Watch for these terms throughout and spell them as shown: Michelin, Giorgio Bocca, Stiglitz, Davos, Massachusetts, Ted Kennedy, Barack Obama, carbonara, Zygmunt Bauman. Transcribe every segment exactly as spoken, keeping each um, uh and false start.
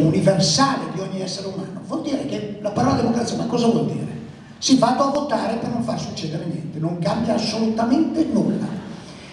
universale di ogni essere umano, vuol dire che la parola democrazia, ma cosa vuol dire? Si vada a votare per non far succedere niente, non cambia assolutamente nulla.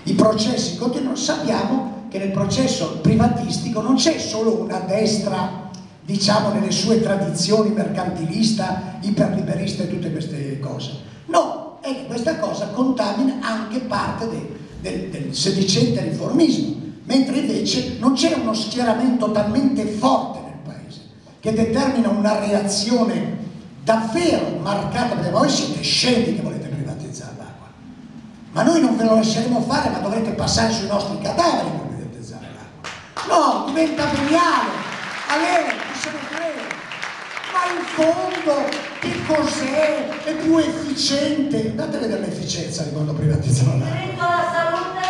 I processi continuano, sappiamo che nel processo privatistico non c'è solo una destra, diciamo nelle sue tradizioni mercantilista, iperliberista e tutte queste cose. No, è che questa cosa contamina anche parte de, de, del sedicente riformismo, mentre invece non c'è uno schieramento talmente forte nel paese che determina una reazione davvero marcata, perché voi siete scemi che volete privatizzare l'acqua, ma noi non ve lo lasceremo fare, ma dovrete passare sui nostri cadaveri per privatizzare l'acqua. No, diventa brillante. Allora, chi se ne crede? Ma in fondo che cos'è? È più efficiente. Andate a vedere l'efficienza di quando privatizzano l'acqua. Diritto alla salute?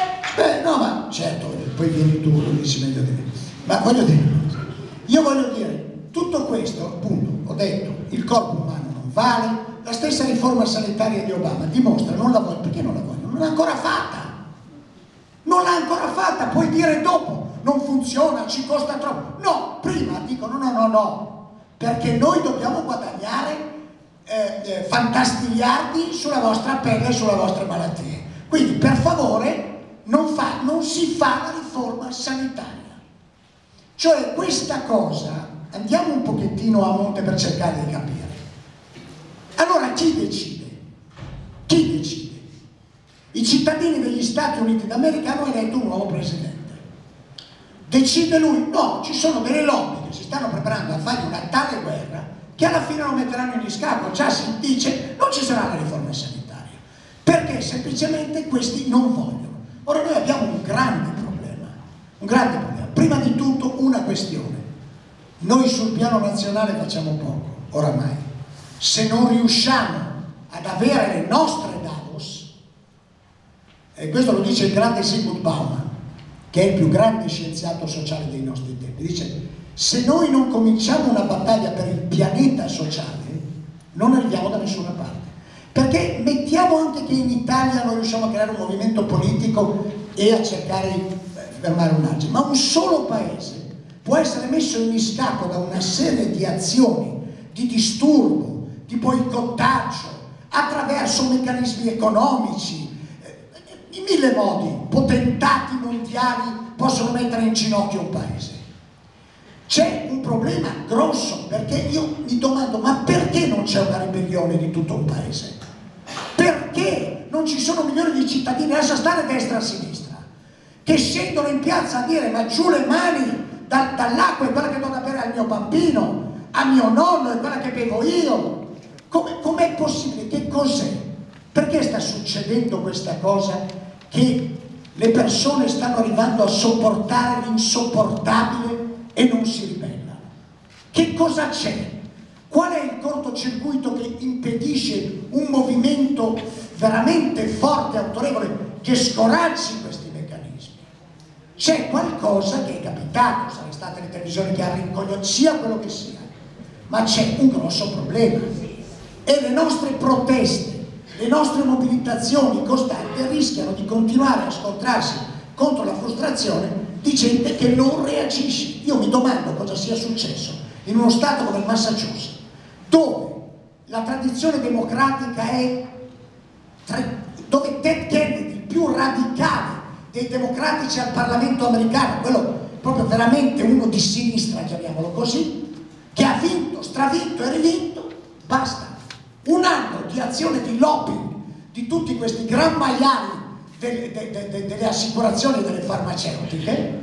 Beh, no, ma certo, poi vieni tu, lo dici meglio di me. Ma voglio dire, io voglio dire, tutto questo, appunto, ho detto, il corpo umano non vale, la stessa riforma sanitaria di Obama dimostra, non la voglio, perché non la voglio? Non l'ha ancora fatta, non l'ha ancora fatta, puoi dire dopo. Non funziona, ci costa troppo. No, prima dicono no, no, no, perché noi dobbiamo guadagnare eh, eh, fantastigliardi sulla vostra pelle e sulle vostre malattie. Quindi, per favore, non, fa, non si fa la riforma sanitaria. Cioè, questa cosa, andiamo un pochettino a monte per cercare di capire. Allora, chi decide? Chi decide? I cittadini degli Stati Uniti d'America hanno eletto un nuovo presidente. Decide lui? No, ci sono delle lobby che si stanno preparando a fare una tale guerra che alla fine lo metteranno in scacco. Già si dice non ci sarà la riforma sanitaria, perché semplicemente questi non vogliono. Ora noi abbiamo un grande problema, un grande problema. Prima di tutto una questione. Noi sul piano nazionale facciamo poco, oramai. Se non riusciamo ad avere le nostre Davos, e questo lo dice il grande Zygmunt Bauman, che è il più grande scienziato sociale dei nostri tempi, dice: se noi non cominciamo una battaglia per il pianeta sociale non arriviamo da nessuna parte, perché mettiamo anche che in Italia non riusciamo a creare un movimento politico e a cercare di fermare un'asse, ma un solo paese può essere messo in scacco da una serie di azioni di disturbo, di boicottaggio attraverso meccanismi economici. In mille modi, potentati mondiali possono mettere in ginocchio un paese. C'è un problema grosso, perché io mi domando, ma perché non c'è una ribellione di tutto un paese? Perché non ci sono milioni di cittadini, lascia stare destra e sinistra, che scendono in piazza a dire ma giù le mani da, dall'acqua è quella che do da bere al mio bambino, a mio nonno è quella che bevo io. Com'è possibile? Che cos'è? Perché sta succedendo questa cosa che le persone stanno arrivando a sopportare l'insopportabile e non si ribellano? Che cosa c'è? Qual è il cortocircuito che impedisce un movimento veramente forte e autorevole che scoraggi questi meccanismi? C'è qualcosa che è capitato, sono state le televisioni che arrincogliono, sia quello che sia, ma c'è un grosso problema e le nostre proteste, le nostre mobilitazioni costanti rischiano di continuare a scontrarsi contro la frustrazione di gente che non reagisce. Io mi domando cosa sia successo in uno stato come il Massachusetts, dove la tradizione democratica è, dove Ted Kennedy, il più radicale dei democratici al Parlamento americano, quello proprio veramente uno di sinistra, chiamiamolo così, che ha vinto, stravinto e rivinto, basta. Un anno di azione di lobbying di tutti questi gran maiali delle, delle, delle assicurazioni, delle farmaceutiche,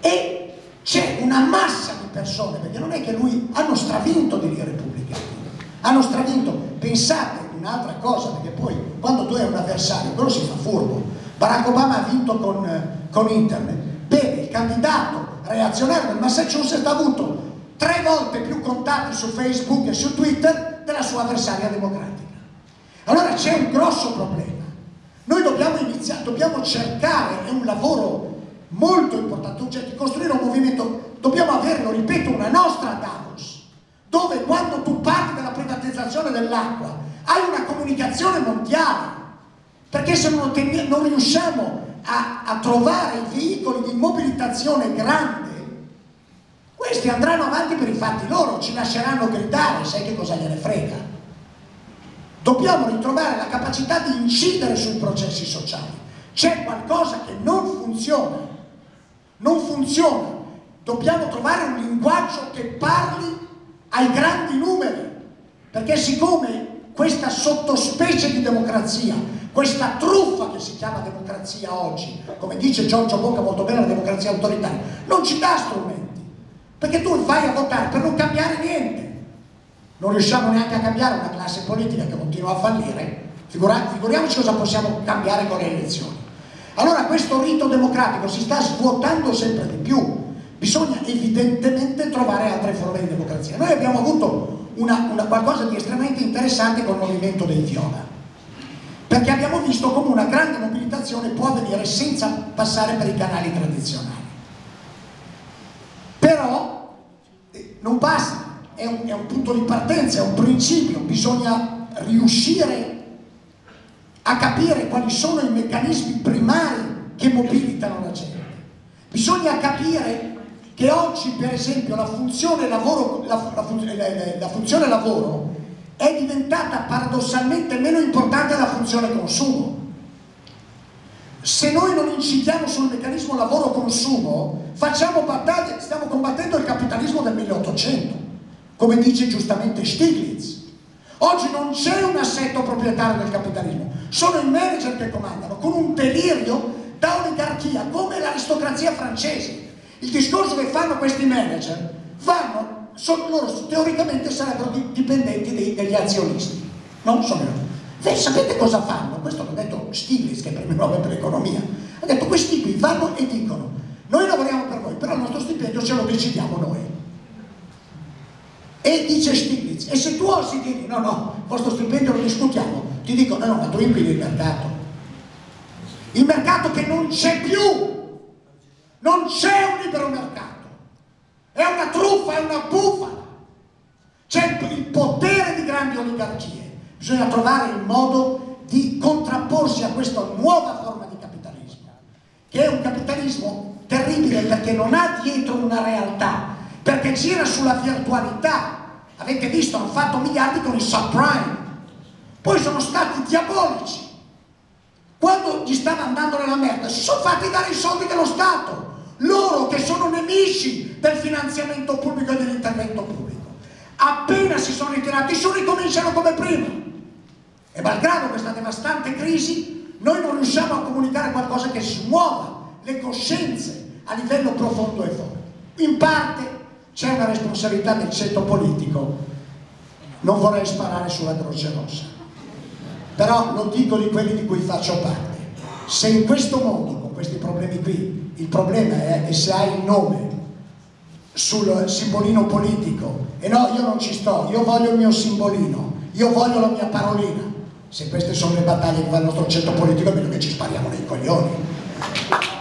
e c'è una massa di persone, perché non è che lui, hanno stravinto dei repubblicani, hanno stravinto. Pensate un'altra cosa, perché poi quando tu hai un avversario, quello si fa furbo. Barack Obama ha vinto con, con internet. Bene, il candidato reazionario del Massachusetts ha avuto tre volte più contatti su Facebook e su Twitter della sua avversaria democratica. Allora c'è un grosso problema. Noi dobbiamo iniziare, dobbiamo cercare, è un lavoro molto importante, cioè di costruire un movimento, dobbiamo avere, lo ripeto, una nostra Davos, dove quando tu parli della privatizzazione dell'acqua hai una comunicazione mondiale, perché se non, non riusciamo a, a trovare i veicoli di mobilitazione grande, Questi andranno avanti per i fatti loro, ci lasceranno gridare, sai che cosa gliene frega. Dobbiamo ritrovare la capacità di incidere sui processi sociali. C'è qualcosa che non funziona, non funziona. Dobbiamo trovare un linguaggio che parli ai grandi numeri, perché siccome questa sottospecie di democrazia, questa truffa che si chiama democrazia oggi, come dice Giorgio Bocca molto bene, la democrazia autoritaria, non ci dà strumenti, perché tu vai a votare per non cambiare niente. Non riusciamo neanche a cambiare una classe politica che continua a fallire, figuriamoci cosa possiamo cambiare con le elezioni. Allora questo rito democratico si sta svuotando sempre di più. Bisogna evidentemente trovare altre forme di democrazia. Noi abbiamo avuto una, una qualcosa di estremamente interessante con il movimento dei Viola, perché abbiamo visto come una grande mobilitazione può avvenire senza passare per i canali tradizionali. Però eh, non basta, è un, è un punto di partenza, è un principio, bisogna riuscire a capire quali sono i meccanismi primari che mobilitano la gente. Bisogna capire che oggi per esempio la funzione lavoro, la, la, la, la funzione lavoro è diventata paradossalmente meno importante della funzione consumo. Se noi non incidiamo sul meccanismo lavoro-consumo facciamo battaglie, stiamo combattendo il capitalismo del milleottocento, come dice giustamente Stiglitz. Oggi non c'è un assetto proprietario del capitalismo, sono i manager che comandano con un delirio da oligarchia come l'aristocrazia francese. Il discorso che fanno questi manager, fanno, sono, loro teoricamente sarebbero dipendenti dei, degli azionisti, non sono loro. Beh, sapete cosa fanno? Questo l'ha detto Stiglitz, che è il premio Nobel per l'economia. Ha detto questi qui vanno e dicono, noi lavoriamo per voi, però il nostro stipendio ce lo decidiamo noi. E dice Stiglitz, e se tu ossi dire no, no, il vostro stipendio lo discutiamo, ti dico no, no, ma tu implichi il mercato. Il mercato che non c'è più. Non c'è un libero mercato, è una truffa, è una bufala, c'è il potere di grandi oligarchie, bisogna trovare il modo di contrapporsi a questa nuova forma di capitalismo, che è un capitalismo terribile perché non ha dietro una realtà, perché gira sulla virtualità. Avete visto, hanno fatto miliardi con i subprime, poi sono stati diabolici. Quando gli stava andando nella merda si sono fatti dare i soldi dello Stato, loro che sono nemici del finanziamento pubblico e dell'intervento pubblico. Appena si sono ritirati su ricominciano come prima, e malgrado questa devastante crisi noi non riusciamo a comunicare qualcosa che smuova le coscienze a livello profondo e forte. In parte c'è una responsabilità del ceto politico, non vorrei sparare sulla Croce Rossa, però lo dico di quelli di cui faccio parte. Se in questo mondo, con questi problemi qui, il problema è che se hai il nome sul simbolino politico, e no, io non ci sto, io voglio il mio simbolino, io voglio la mia parolina, se queste sono le battaglie che va il nostro centro politico, è meglio che ci spariamo nei coglioni.